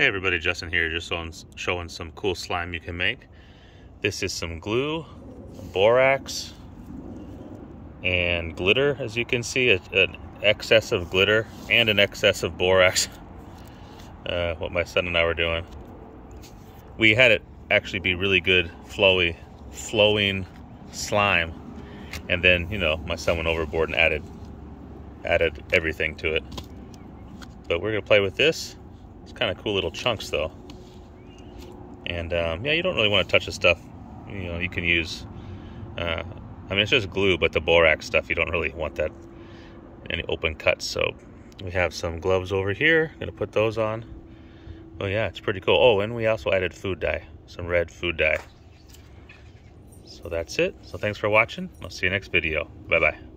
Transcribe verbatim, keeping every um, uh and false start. Hey everybody, Justin here, just showing, showing some cool slime you can make. This is some glue, borax, and glitter, as you can see, a, an excess of glitter and an excess of borax. Uh, what my son and I were doing. We had it actually be really good, flowy, flowing slime. And then, you know, my son went overboard and added, added everything to it. But we're gonna play with this. It's kind of cool little chunks though. And um, yeah, you don't really want to touch the stuff. You know, you can use, uh, I mean, it's just glue, but the borax stuff, you don't really want that, any open cuts. So we have some gloves over here. Gonna put those on. Oh yeah, it's pretty cool. Oh, and we also added food dye, some red food dye. So that's it. So thanks for watching. I'll see you next video. Bye-bye.